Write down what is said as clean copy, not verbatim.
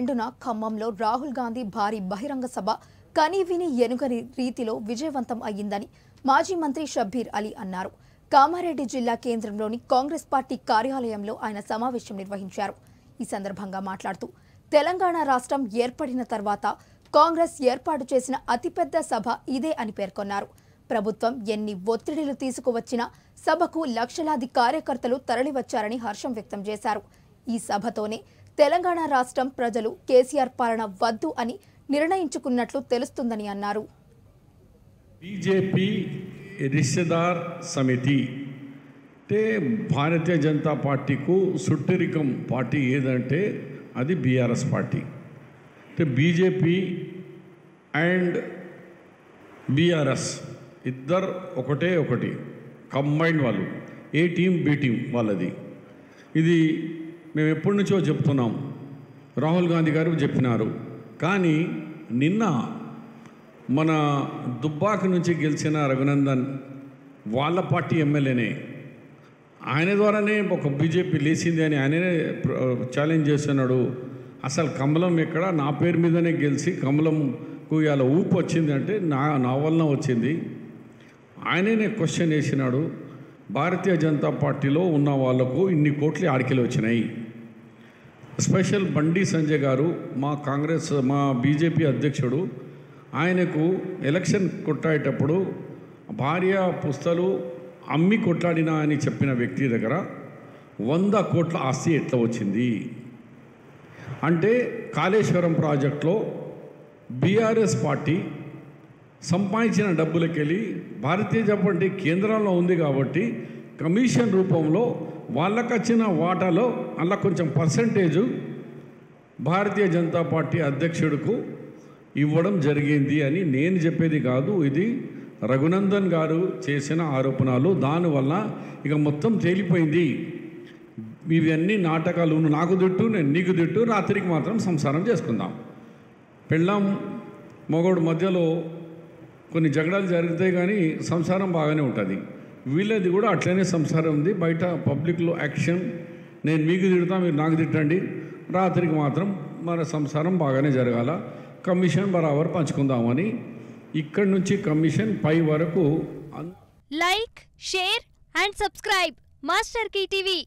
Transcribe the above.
2న ఖమ్మంలో రాహుల్ గాంధీ భారీ బహిరంగ సభ కనీవిని ఎనుగని రీతిలో విజయవంతం అయ్యిందని మాజీ మంత్రి షబ్బీర్ అలీ అన్నారు। కామారెడ్డి జిల్లా కేంద్రంలోని కాంగ్రెస్ పార్టీ కార్యాలయంలో ఆయన సమావేశం నిర్వహించారు। ఈ సందర్భంగా మాట్లాడుతూ తెలంగాణ రాష్ట్రం ఏర్పడిన తర్వాత కాంగ్రెస్ ఏర్పాటు చేసిన అతిపెద్ద సభ ఇదే అని పేర్కొన్నారు। ప్రభుత్వం ఎన్ని ఒత్తిడిలు తీసుకువచ్చినా సభకు లక్షలాది కార్యకర్తలు తరలివచ్చారని హర్షం వ్యక్తం చేశారు। ఈ సభతోనే తెలంగాణ రాష్ట్రం ప్రజలు కేసీఆర్ పాలన వద్దు అని నిర్ణయించుకున్నట్లు తెలుస్తుందని అన్నారు। बीजेपी रिश्तेदार समिति ते भारतीय जनता पार्टी को सुट्टरिकम पार्टी ఏదంటే అది बीआरएस पार्टी ते बीजेपी एंड बीआरएस इधर ఒకటే ఒకటి కంబైన్ వాళ్ళు ఏ టీం బి టీం వాళ్ళది। ఇది మేము ఎప్పటి నుంచో చెప్తున్నాం, రాహుల్ గాంధీ గారు చెప్పినారు। కానీ నిన్న మన దుబ్బాక నుంచి గెలిచిన రఘునందన్ వాళ్ళ పార్టీ ఎమ్మెల్యేనే, ఆయన ద్వారానే ఒక బీజేపీ లేచింది అని ఆయననే ఛాలెంజ్ చేస్తున్నాడు। అసలు కమలం ఎక్కడ, నా పేరు మీదనే గెలిచి కమలంకు ఇలా ఊపు వచ్చింది అంటే నా వలన వచ్చింది, ఆయననే క్వశ్చన్ వేసినాడు। భారతీయ జనతా పార్టీలో ఉన్న వాళ్ళకు ఇన్ని కోట్లు ఆడికలు వచ్చినాయి। స్పెషల్ బండి సంజయ్ గారు మా బీజేపీ అధ్యక్షుడు, ఆయనకు ఎలక్షన్ కొట్టాడేటప్పుడు భార్య పుస్తలు అమ్మి కొట్లాడినా అని చెప్పిన వ్యక్తి దగ్గర 100 కోట్ల ఆస్తి ఎట్లా వచ్చింది అంటే, కాలేశ్వరం ప్రాజెక్టులో బీఆర్ఎస్ పార్టీ సంపాదించిన డబ్బులకెళ్ళి భారతీయ జనతా పార్టీ కేంద్రంలో ఉంది కాబట్టి కమిషన్ రూపంలో వాళ్ళకు వచ్చిన వాటాలో అలా కొంచెం పర్సంటేజు భారతీయ జనతా పార్టీ అధ్యక్షుడికు ఇవ్వడం జరిగింది అని నేను చెప్పేది కాదు, ఇది రఘునందన్ గారు చేసిన ఆరోపణలు। దానివల్ల ఇక మొత్తం తేలిపోయింది, ఇవన్నీ నాటకాలు, నాకు తిట్టు నేను నీకు తిట్టు, రాత్రికి మాత్రం సంసారం చేసుకుందాం, పెళ్ళాం మొగోడు మధ్యలో కొన్ని జగడాలు జరుగుతాయి కానీ సంసారం బాగానే ఉంటుంది। వీళ్ళది కూడా అట్లనే సంసారం ఉంది, బయట పబ్లిక్లో యాక్షన్, నేను మీకు తిడతా మీరు నాకు తిట్టండి, రాత్రికి మాత్రం మన సంసారం బాగానే జరగాల, కమిషన్ బరాబర్ పంచుకుందామని ఇక్కడి నుంచి కమిషన్ పై వరకు। Like, share and subscribe master కి టీవీ।